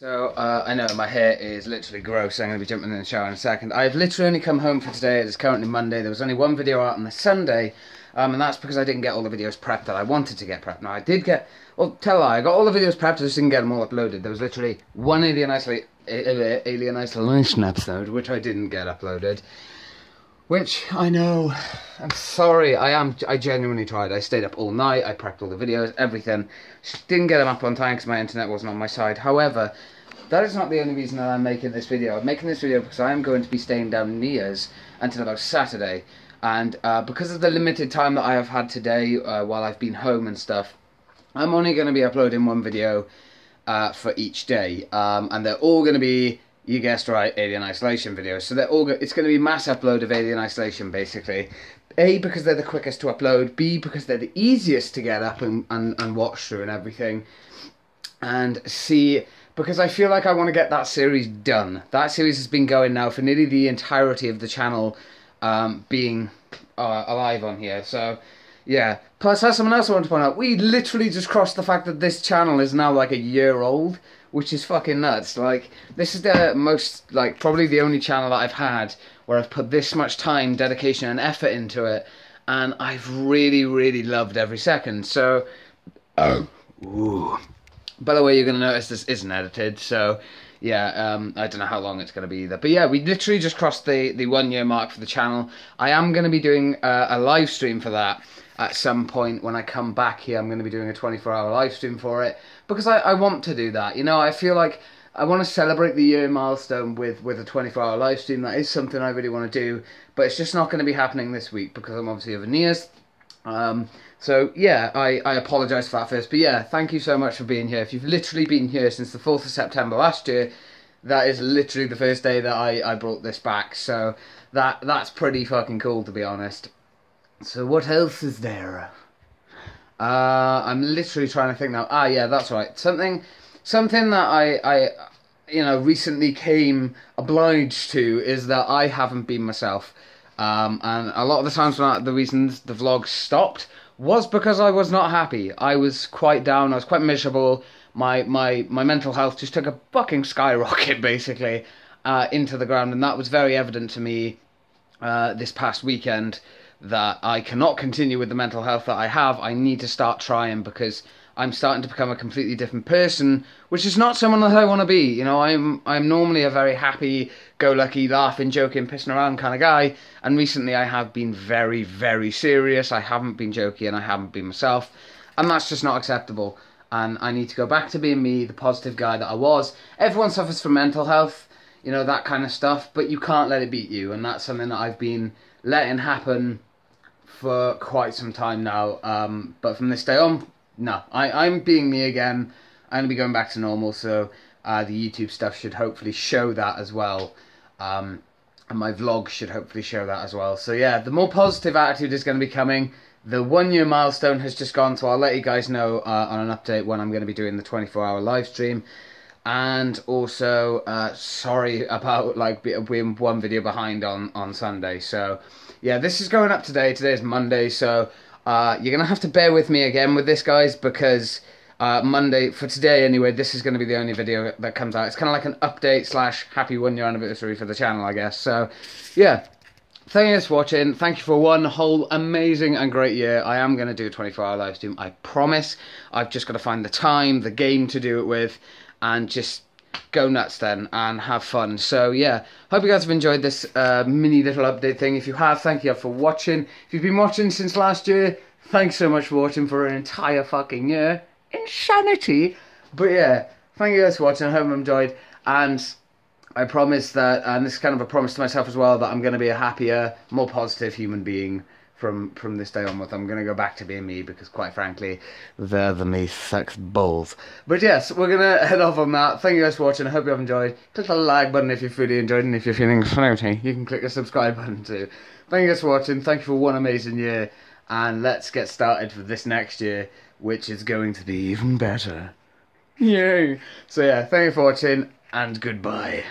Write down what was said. So, I know my hair is literally gross, so I'm going to be jumping in the shower in a second. I've literally only come home for today. It is currently Monday. There was only one video out on the Sunday, and that's because I didn't get all the videos prepped that I wanted to get prepped. Now, I did get... well, tell a lie. I got all the videos prepped, I just didn't get them all uploaded. There was literally one Alien Isolation episode, which I didn't get uploaded. Which, I know, I'm sorry, I genuinely tried. I stayed up all night, I prepped all the videos, everything. Didn't get them up on time because my internet wasn't on my side. However, that is not the only reason that I'm making this video. I'm making this video because I am going to be staying down Nia's until about Saturday. And because of the limited time that I have had today while I've been home and stuff, I'm only going to be uploading one video for each day. And they're all going to be... you guessed right, Alien Isolation videos. So they're all it's going to be a mass upload of Alien Isolation, basically. A, because they're the quickest to upload. B, because they're the easiest to get up and watch through and everything. And C, because I feel like I want to get that series done. That series has been going now for nearly the entirety of the channel being alive on here. So, yeah. Plus, as someone else I want to point out, we literally just crossed the fact that this channel is now like a year old. Which is fucking nuts. Like, this is the most, like, probably the only channel that I've had where I've put this much time, dedication, and effort into it, and I've really, really loved every second. So, by the way, you're gonna notice this isn't edited. So, yeah, I don't know how long it's gonna be either. But yeah, we literally just crossed the 1 year mark for the channel. I am gonna be doing a live stream for that. At some point when I come back here, I'm going to be doing a 24-hour live stream for it. Because I want to do that. You know, I feel like I want to celebrate the year milestone with a 24-hour live stream. That is something I really want to do. But it's just not going to be happening this week because I'm obviously over Nia's. So, yeah, I apologise for that first. But, yeah, thank you so much for being here. If you've literally been here since the 4th of September last year, that is literally the first day that I brought this back. So, that's pretty fucking cool, to be honest. So what else is there? I'm literally trying to think now. Ah, yeah, that's right. Something that I you know, recently came obliged to is that I haven't been myself. And a lot of the times when the reasons the vlog stopped was because I was not happy. I was quite down. I was quite miserable. My mental health just took a fucking skyrocket, basically, into the ground. And that was very evident to me this past weekend. That I cannot continue with the mental health that I have. I need to start trying because I'm starting to become a completely different person, which is not someone that I want to be. You know, I'm normally a very happy, go-lucky, laughing, joking, pissing around kind of guy, and recently I have been very, very serious. I haven't been jokey and I haven't been myself, and that's just not acceptable. And I need to go back to being me, the positive guy that I was. Everyone suffers from mental health, you know, that kind of stuff, but you can't let it beat you, and that's something that I've been letting happen for quite some time now, but from this day on, no, I'm being me again. I'm going to be going back to normal, so the YouTube stuff should hopefully show that as well, and my vlog should hopefully show that as well. So yeah, the more positive attitude is going to be coming. The 1 year milestone has just gone, so I'll let you guys know on an update when I'm going to be doing the 24-hour live stream. And also, sorry about, like, being one video behind on Sunday. So, yeah, this is going up today. Today is Monday, so you're going to have to bear with me again with this, guys, because Monday, for today anyway, this is going to be the only video that comes out. It's kind of like an update / happy 1 year anniversary for the channel, I guess. So, yeah, thank you guys for watching. Thank you for one whole amazing and great year. I am going to do a 24-hour live stream, I promise. I've just got to find the time, the game to do it with. And just go nuts then and have fun. So yeah, hope you guys have enjoyed this mini little update thing. If you have, thank you for watching. If you've been watching since last year, thanks so much for watching for an entire fucking year. Insanity. But yeah, thank you guys for watching. I hope you enjoyed. And I promise that, and this is kind of a promise to myself as well, that I'm going to be a happier, more positive human being from this day onwards. I'm going to go back to being me because, quite frankly, the me sucks balls. But yes, we're going to head off on that. Thank you guys for watching. I hope you have enjoyed. Click the like button if you've really enjoyed, and if you're feeling floaty, you can click the subscribe button too. Thank you guys for watching. Thank you for one amazing year, and let's get started for this next year, which is going to be even better. Yay! So yeah, thank you for watching, and goodbye.